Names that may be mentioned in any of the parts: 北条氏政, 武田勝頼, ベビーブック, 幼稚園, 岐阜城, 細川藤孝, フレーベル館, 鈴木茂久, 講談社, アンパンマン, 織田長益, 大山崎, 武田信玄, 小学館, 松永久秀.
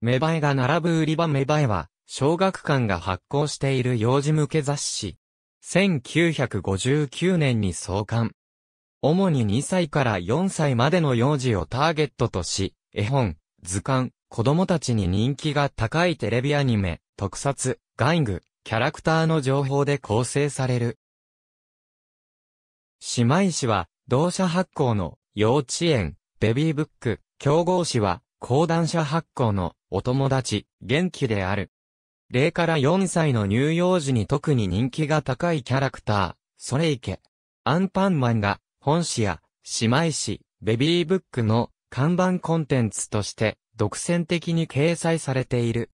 芽生えが並ぶ売り場芽生えは、小学館が発行している幼児向け雑誌。1959年に創刊。主に2歳から4歳までの幼児をターゲットとし、絵本、図鑑、子供たちに人気が高いテレビアニメ、特撮、玩具、キャラクターの情報で構成される。姉妹誌は、同社発行の幼稚園、ベビーブック、競合誌は、講談社発行のお友達、元気である。0から4歳の乳幼児に特に人気が高いキャラクター、それいけ。アンパンマンが、本誌や、姉妹誌、ベビーブックの看板コンテンツとして、独占的に掲載されている。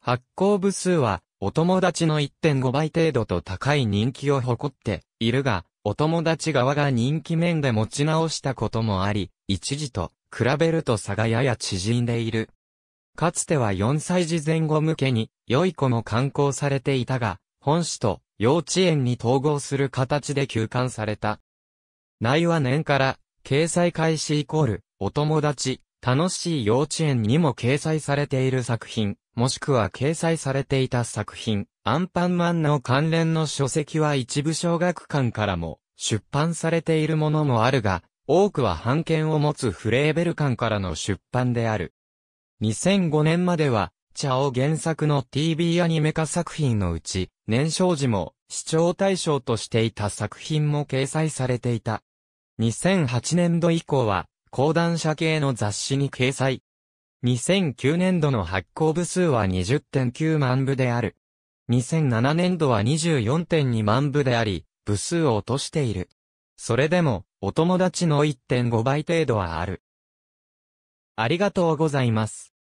発行部数は、お友達の 1.5 倍程度と高い人気を誇っているが、お友達側が人気面で持ち直したこともあり、一時と比べると差がやや縮んでいる。かつては4歳児前後向けに、良い子も刊行されていたが、本誌と幼稚園に統合する形で休刊された。内話年から、掲載開始=、お友達、楽しい幼稚園にも掲載されている作品、もしくは掲載されていた作品。アンパンマンの関連の書籍は一部小学館からも出版されているものもあるが、多くは版権を持つフレーベル館からの出版である。2005年までは、チャオ原作の TV アニメ化作品のうち、年少時も視聴対象としていた作品も掲載されていた。2008年度以降は、講談社系の雑誌に掲載。2009年度の発行部数は 20.9 万部である。2007年度は 24.2 万部であり、部数を落としている。それでも、お友達の 1.5 倍程度はある。ありがとうございます。